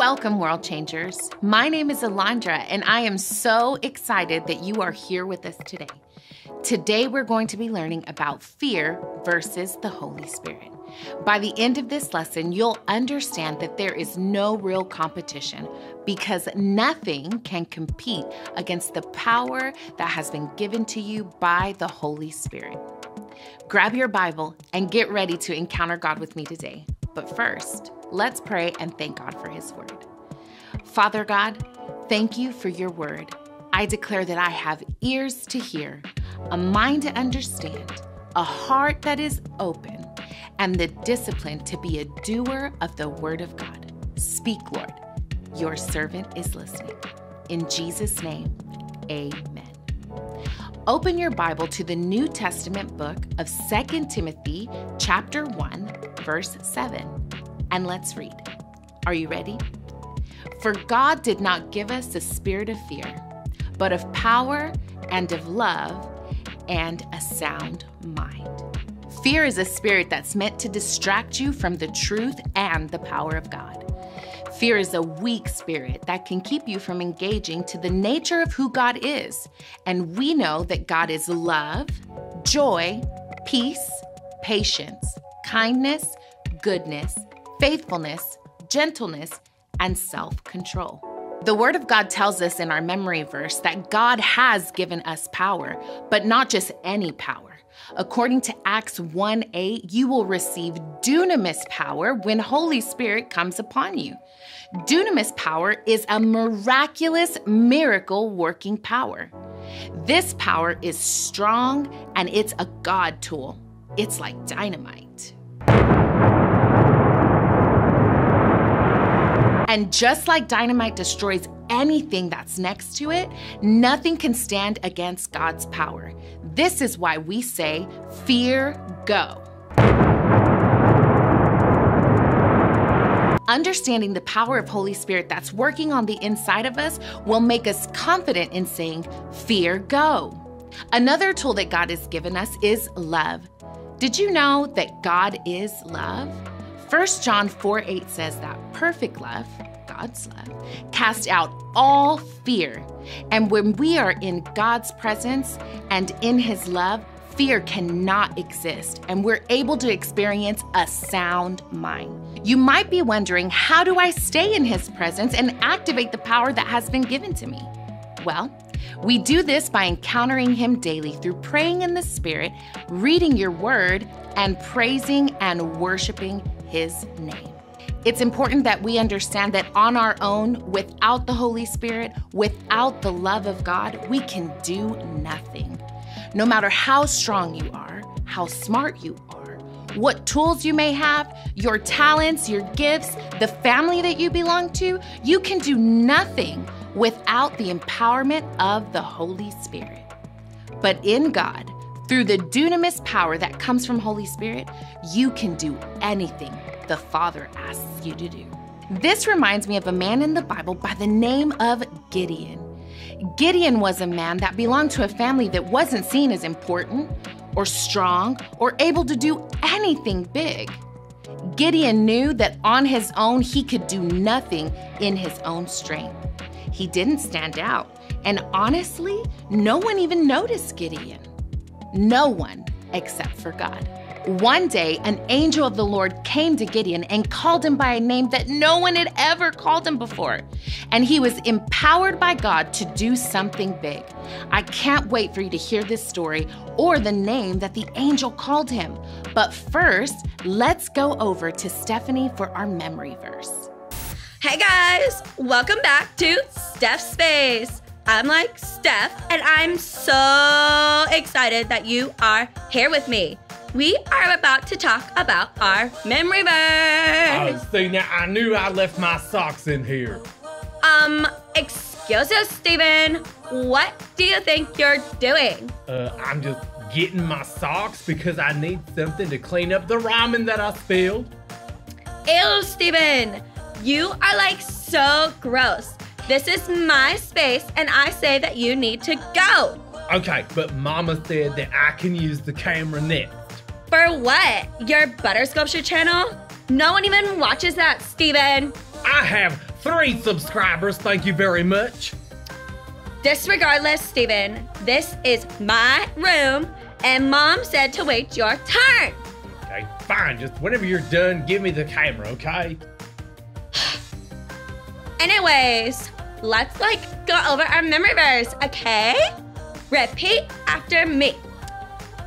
Welcome, World Changers. My name is Alandra, and I am so excited that you are here with us today. Today, we're going to be learning about fear versus the Holy Spirit. By the end of this lesson, you'll understand that there is no real competition because nothing can compete against the power that has been given to you by the Holy Spirit. Grab your Bible and get ready to encounter God with me today. But first, let's pray and thank God for His Word. Father God, thank you for your Word. I declare that I have ears to hear, a mind to understand, a heart that is open, and the discipline to be a doer of the Word of God. Speak, Lord. Your servant is listening. In Jesus' name, amen. Open your Bible to the New Testament book of 2 Timothy chapter 1, verse 7, and let's read. Are you ready? For God did not give us a spirit of fear, but of power and of love and a sound mind. Fear is a spirit that's meant to distract you from the truth and the power of God. Fear is a weak spirit that can keep you from engaging to the nature of who God is. And we know that God is love, joy, peace, patience, kindness, goodness, faithfulness, gentleness, and self-control. The Word of God tells us in our memory verse that God has given us power, but not just any power. According to Acts 1:8, you will receive dunamis power when Holy Spirit comes upon you. Dunamis power is a miraculous, miracle-working power. This power is strong and it's a God tool. It's like dynamite. And just like dynamite destroys anything that's next to it, nothing can stand against God's power. This is why we say, fear, go. Understanding the power of Holy Spirit that's working on the inside of us will make us confident in saying, fear, go. Another tool that God has given us is love. Did you know that God is love? 1 John 4:8 says that perfect love, God's love, casts out all fear. And when we are in God's presence and in His love, fear cannot exist, and we're able to experience a sound mind. You might be wondering, how do I stay in His presence and activate the power that has been given to me? Well, we do this by encountering Him daily through praying in the Spirit, reading your Word, and praising and worshiping His name. It's important that we understand that on our own, without the Holy Spirit, without the love of God, we can do nothing. No matter how strong you are, how smart you are, what tools you may have, your talents, your gifts, the family that you belong to, you can do nothing without the empowerment of the Holy Spirit. But in God, through the dunamis power that comes from Holy Spirit, you can do anything the Father asks you to do. This reminds me of a man in the Bible by the name of Gideon. Gideon was a man that belonged to a family that wasn't seen as important or strong or able to do anything big. Gideon knew that on his own, he could do nothing in his own strength. He didn't stand out. And honestly, no one even noticed Gideon. No one except for God. One day, an angel of the Lord came to Gideon and called him by a name that no one had ever called him before. And he was empowered by God to do something big. I can't wait for you to hear this story or the name that the angel called him. But first, let's go over to Stephanie for our memory verse. Hey guys, welcome back to Steph's Space. I'm like Steph, and I'm so excited that you are here with me. We are about to talk about our memory verse. Oh, see, now I knew I left my socks in here. Excuse us, Steven. What do you think you're doing? I'm just getting my socks because I need something to clean up the ramen that I spilled. Ew, Steven. You are like so gross. This is my space, and I say that you need to go. Okay, but Mama said that I can use the camera next. For what? Your butter sculpture channel? No one even watches that, Steven. I have 3 subscribers. Thank you very much. Disregardless, Steven, this is my room, and Mom said to wait your turn. Okay, fine. Just whenever you're done, give me the camera, okay? Anyways, let's go over our memory verse, okay? Repeat after me.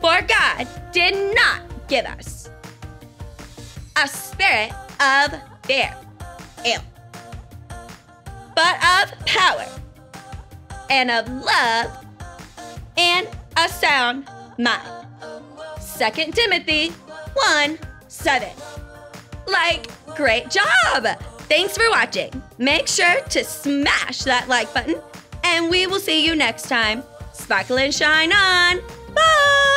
For God did not give us a spirit of fear, ew, but of power and of love and a sound mind. 2 Timothy 1:7. Great job. Thanks for watching. Make sure to smash that like button, and we will see you next time. Sparkle and shine on. Bye.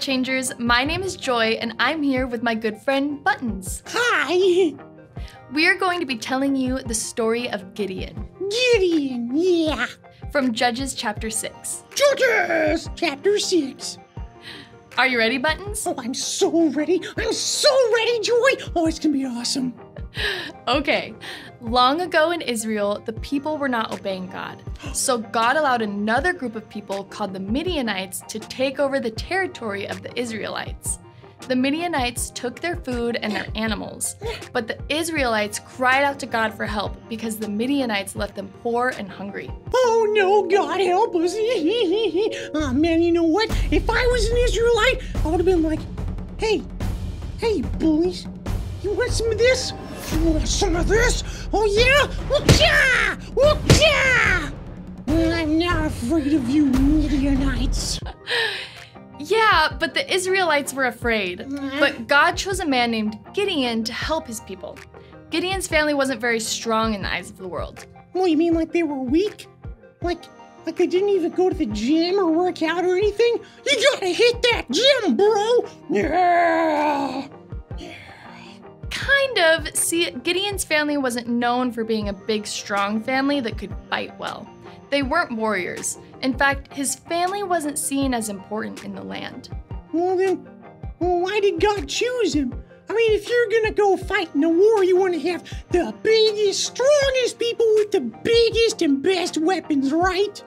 Changers, my name is Joy, and I'm here with my good friend Buttons. Hi! We are going to be telling you the story of Gideon. Gideon, yeah! From Judges chapter 6. Judges chapter 6! Are you ready, Buttons? Oh, I'm so ready. I'm so ready, Joy. Oh, it's gonna be awesome. Okay. Long ago in Israel, the people were not obeying God. So God allowed another group of people called the Midianites to take over the territory of the Israelites. The Midianites took their food and their animals, but the Israelites cried out to God for help because the Midianites left them poor and hungry. Oh no, God help us. Oh man, you know what? If I was an Israelite, I would have been like, hey bullies, you want some of this? You want some of this? Oh yeah? Whoop-cha! Whoop-cha! Well, I'm not afraid of you Midianites. Yeah, but the Israelites were afraid. But God chose a man named Gideon to help his people. Gideon's family wasn't very strong in the eyes of the world. Well, you mean like they were weak? Like they didn't even go to the gym or work out or anything? You gotta hit that gym, bro! Yeah! Kind of. See, Gideon's family wasn't known for being a big, strong family that could fight well. They weren't warriors. In fact, his family wasn't seen as important in the land. Well then, why did God choose him? I mean, if you're gonna go fight in a war, you wanna have the biggest, strongest people with the biggest and best weapons, right?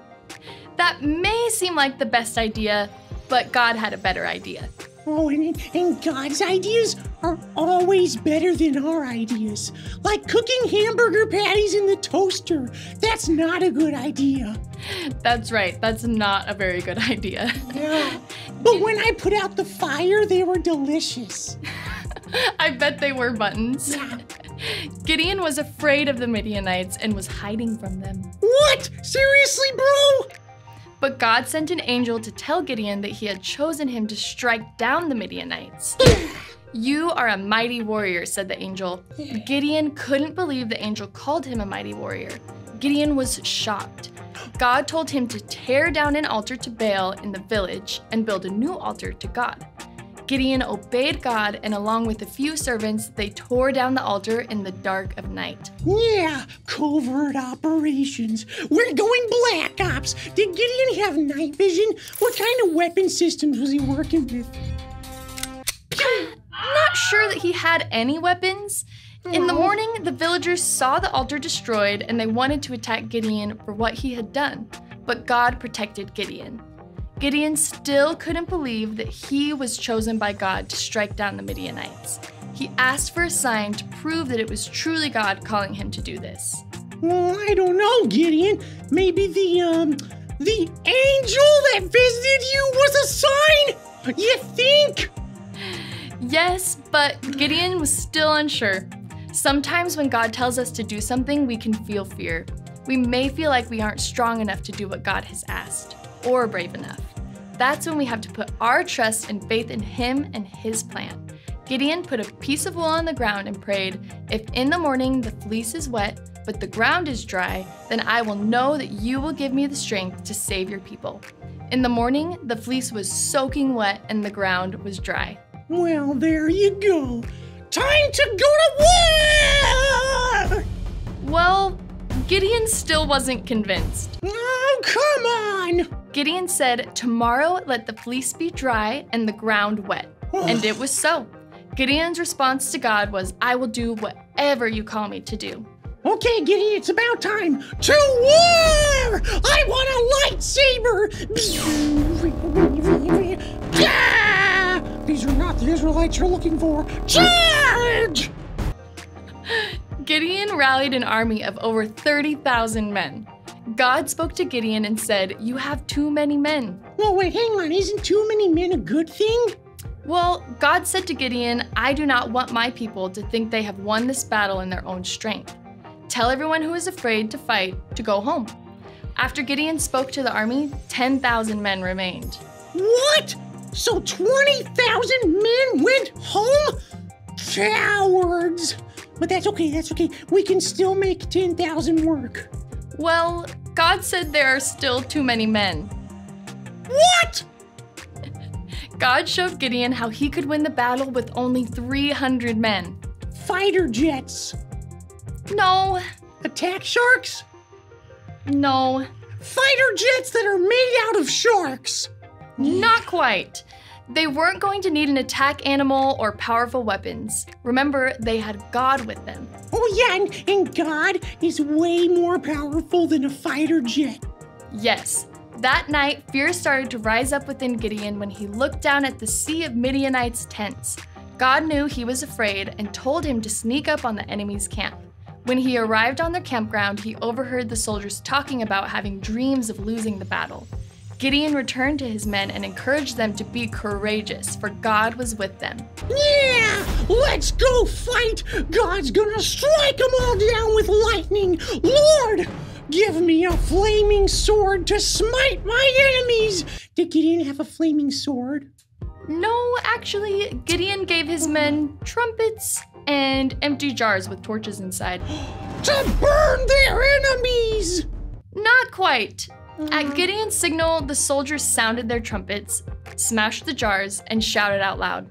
That may seem like the best idea, but God had a better idea. Oh, and God's ideas are always better than our ideas. Like cooking hamburger patties in the toaster. That's not a good idea. That's right. That's not a very good idea. Yeah. But when I put out the fire, they were delicious. I bet they were, Buttons. Yeah. Gideon was afraid of the Midianites and was hiding from them. What? Seriously, bro? But God sent an angel to tell Gideon that he had chosen him to strike down the Midianites. You are a mighty warrior, said the angel. Gideon couldn't believe the angel called him a mighty warrior. Gideon was shocked. God told him to tear down an altar to Baal in the village and build a new altar to God. Gideon obeyed God, and along with a few servants, they tore down the altar in the dark of night. Yeah, covert operations. We're going black ops. Did Gideon have night vision? What kind of weapon systems was he working with? Not sure that he had any weapons. In the morning, the villagers saw the altar destroyed, and they wanted to attack Gideon for what he had done. But God protected Gideon. Gideon still couldn't believe that he was chosen by God to strike down the Midianites. He asked for a sign to prove that it was truly God calling him to do this. Well, I don't know, Gideon. Maybe the angel that visited you was a sign? You think? Yes, but Gideon was still unsure. Sometimes when God tells us to do something, we can feel fear. We may feel like we aren't strong enough to do what God has asked, or brave enough. That's when we have to put our trust and faith in Him and His plan. Gideon put a piece of wool on the ground and prayed, "If in the morning the fleece is wet, but the ground is dry, then I will know that you will give me the strength to save your people." In the morning, the fleece was soaking wet and the ground was dry. Well, there you go. Time to go to war! Well, Gideon still wasn't convinced. Oh, come on! Gideon said, "Tomorrow let the fleece be dry and the ground wet." And it was so. Gideon's response to God was, "I will do whatever you call me to do." Okay, Gideon, it's about time to war! I want a lightsaber! Yeah! These are not the Israelites you're looking for. Charge! Gideon rallied an army of over 30,000 men. God spoke to Gideon and said, "You have too many men." Well, wait, hang on. Isn't too many men a good thing? Well, God said to Gideon, "I do not want my people to think they have won this battle in their own strength. Tell everyone who is afraid to fight to go home." After Gideon spoke to the army, 10,000 men remained. What? So 20,000 men went home? Cowards! But that's okay, that's okay. We can still make 10,000 work. Well, God said there are still too many men. What? God showed Gideon how he could win the battle with only 300 men. Fighter jets. No. Attack sharks? No. Fighter jets that are made out of sharks. Not quite. They weren't going to need an attack animal or powerful weapons. Remember, they had God with them. Oh yeah, and God is way more powerful than a fighter jet. Yes. That night, fear started to rise up within Gideon when he looked down at the sea of Midianites' tents. God knew he was afraid and told him to sneak up on the enemy's camp. When he arrived on their campground, he overheard the soldiers talking about having dreams of losing the battle. Gideon returned to his men and encouraged them to be courageous, for God was with them. Yeah! Let's go fight! God's gonna strike them all down with lightning! Lord! Give me a flaming sword to smite my enemies! Did Gideon have a flaming sword? No, actually, Gideon gave his men trumpets and empty jars with torches inside. To burn their enemies! Not quite. At Gideon's signal, the soldiers sounded their trumpets, smashed the jars, and shouted out loud.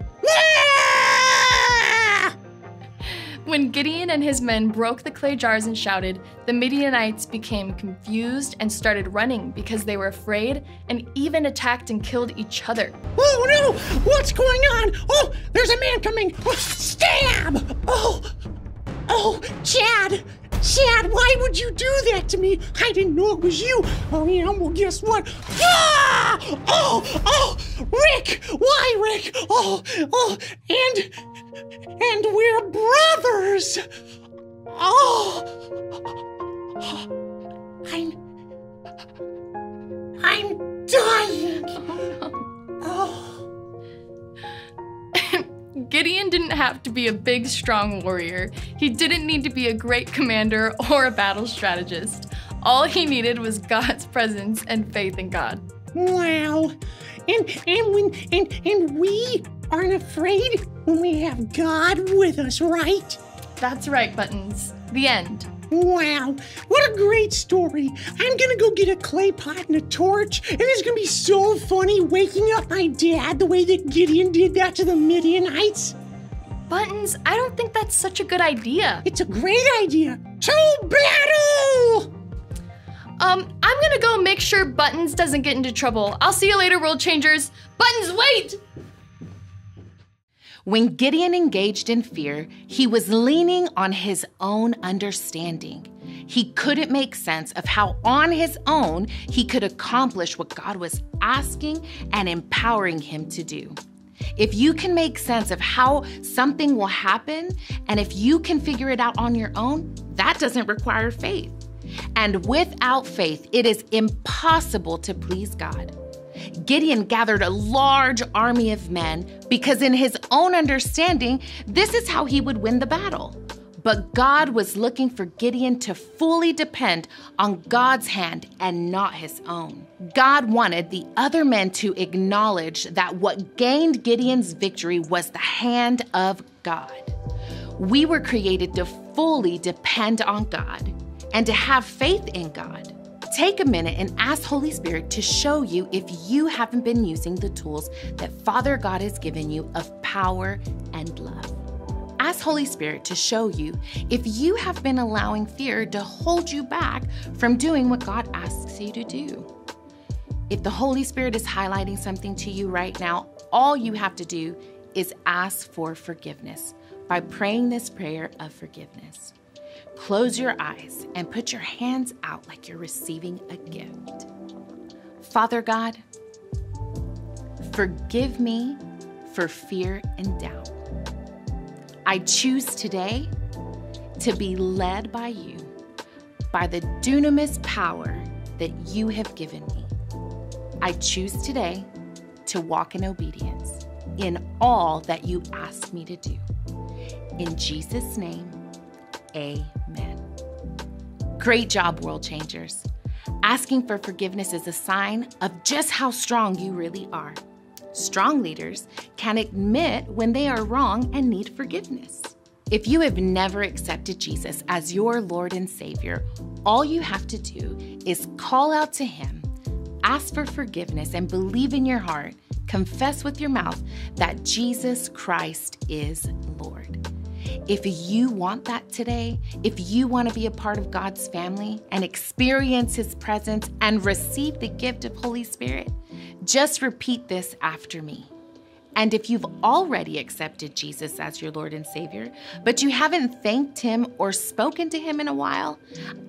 When Gideon and his men broke the clay jars and shouted, the Midianites became confused and started running because they were afraid and even attacked and killed each other. Oh no! What's going on? Oh, there's a man coming! Oh, stab! Oh, Chad, why would you do that to me? I didn't know it was you. Oh yeah, well guess what? Ah! Rick! Why, Rick? And we're brothers! I'm dying! Gideon didn't have to be a big, strong warrior. He didn't need to be a great commander or a battle strategist. All he needed was God's presence and faith in God. Wow! And we aren't afraid when we have God with us, right? That's right, Buttons. The end. Wow, what a great story. I'm gonna go get a clay pot and a torch, and it's gonna be so funny waking up my dad the way that Gideon did that to the Midianites. Buttons, I don't think that's such a good idea. It's a great idea. To battle! I'm gonna go make sure Buttons doesn't get into trouble. I'll see you later, World Changers. Buttons, wait! When Gideon engaged in fear, he was leaning on his own understanding. He couldn't make sense of how on his own he could accomplish what God was asking and empowering him to do. If you can make sense of how something will happen, and if you can figure it out on your own, that doesn't require faith. And without faith, it is impossible to please God. Gideon gathered a large army of men because in his own understanding, this is how he would win the battle. But God was looking for Gideon to fully depend on God's hand and not his own. God wanted the other men to acknowledge that what gained Gideon's victory was the hand of God. We were created to fully depend on God and to have faith in God. Take a minute and ask Holy Spirit to show you if you haven't been using the tools that Father God has given you of power and love. Ask Holy Spirit to show you if you have been allowing fear to hold you back from doing what God asks you to do. If the Holy Spirit is highlighting something to you right now, all you have to do is ask for forgiveness by praying this prayer of forgiveness. Close your eyes and put your hands out like you're receiving a gift. Father God, forgive me for fear and doubt. I choose today to be led by you, by the dunamis power that you have given me. I choose today to walk in obedience in all that you asked me to do. In Jesus' name, amen. Great job, World Changers. Asking for forgiveness is a sign of just how strong you really are. Strong leaders can admit when they are wrong and need forgiveness. If you have never accepted Jesus as your Lord and Savior, all you have to do is call out to Him, ask for forgiveness, and believe in your heart, confess with your mouth that Jesus Christ is Lord. If you want that today, if you want to be a part of God's family and experience His presence and receive the gift of Holy Spirit, just repeat this after me. And if you've already accepted Jesus as your Lord and Savior, but you haven't thanked Him or spoken to Him in a while,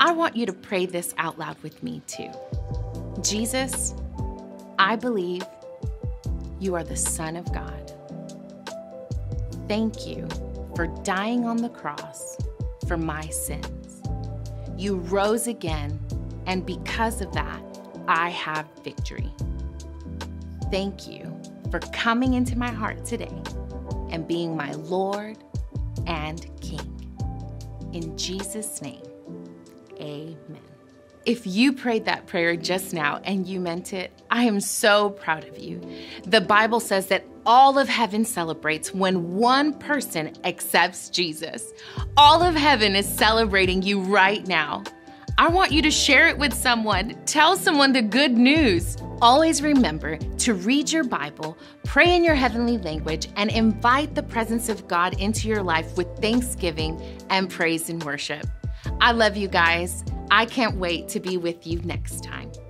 I want you to pray this out loud with me too. Jesus, I believe You are the Son of God. Thank You for dying on the cross for my sins. You rose again, and because of that, I have victory. Thank You for coming into my heart today and being my Lord and King. In Jesus' name, amen. If you prayed that prayer just now and you meant it, I am so proud of you. The Bible says that all of heaven celebrates when one person accepts Jesus. All of heaven is celebrating you right now. I want you to share it with someone. Tell someone the good news. Always remember to read your Bible, pray in your heavenly language, and invite the presence of God into your life with thanksgiving and praise and worship. I love you guys. I can't wait to be with you next time.